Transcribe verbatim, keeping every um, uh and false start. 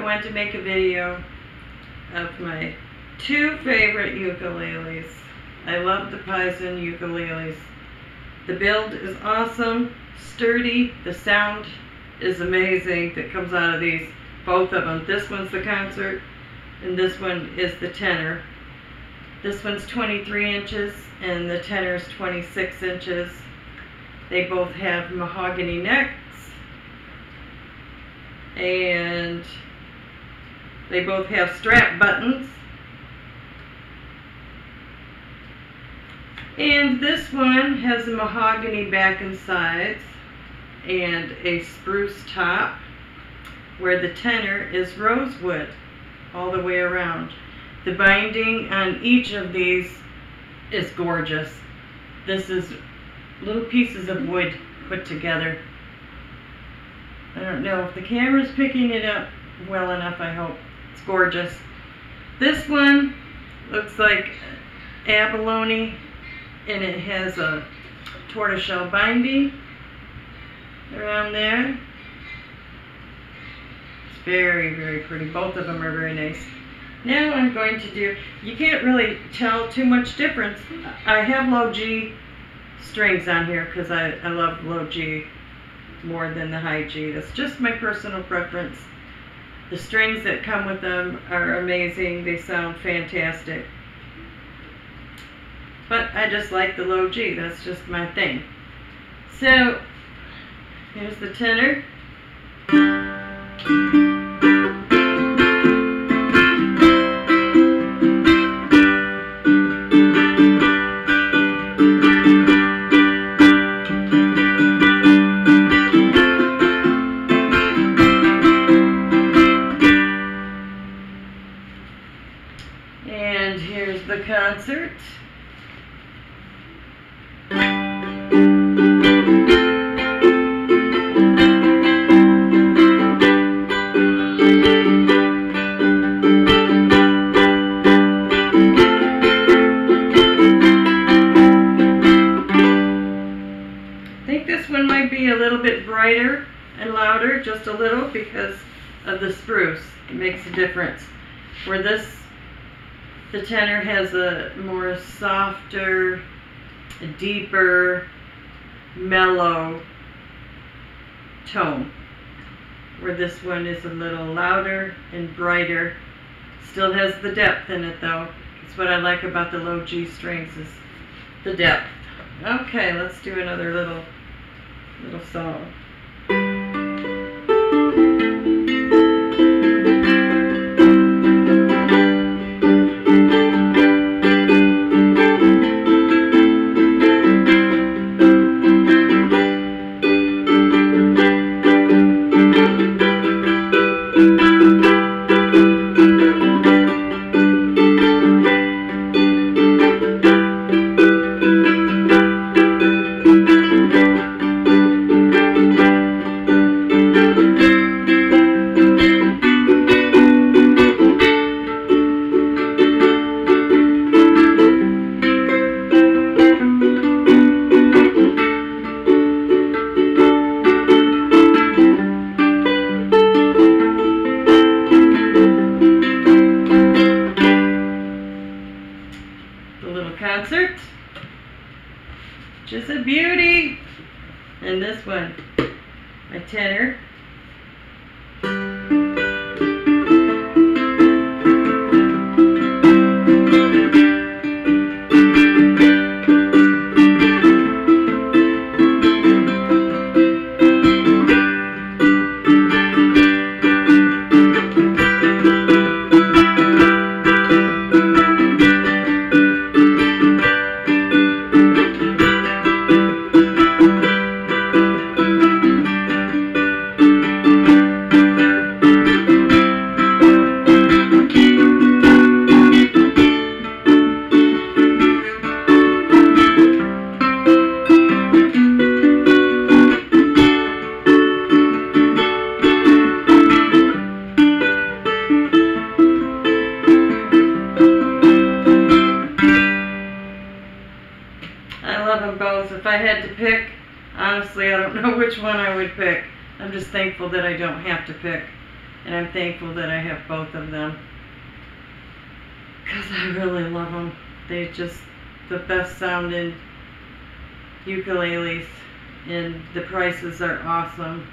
I want to make a video of my two favorite ukuleles. I love the Paisen ukuleles. The build is awesome, sturdy, the sound is amazing that comes out of these, both of them. This one's the concert and this one is the tenor. This one's twenty-three inches and the tenor's twenty-six inches. They both have mahogany necks and they both have strap buttons. And this one has a mahogany back and sides and a spruce top, where the tenor is rosewood all the way around. The binding on each of these is gorgeous. This is little pieces of wood put together. I don't know if the camera's picking it up well enough, I hope. It's gorgeous. This one looks like abalone and it has a tortoiseshell binding around there. It's very, very pretty. Both of them are very nice. Now I'm going to do, you can't really tell too much difference. I have low G strings on here because I, I love low G more than the high G. That's just my personal preference. The strings that come with them are amazing. They sound fantastic. But I just like the low G. That's just my thing. So, here's the tenor. And here's the concert. I think this one might be a little bit brighter and louder, just a little, because of the spruce. It makes a difference. Where this The tenor has a more softer, deeper, mellow tone, where this one is a little louder and brighter. Still has the depth in it though. That's what I like about the low G strings, is the depth. Okay, let's do another little, little song. Concert, just a beauty. And this one, my tenor. Both. If I had to pick, honestly, I don't know which one I would pick. I'm just thankful that I don't have to pick. and I'm thankful that I have both of them, because I really love them. They're just the best sounding ukuleles, and the prices are awesome.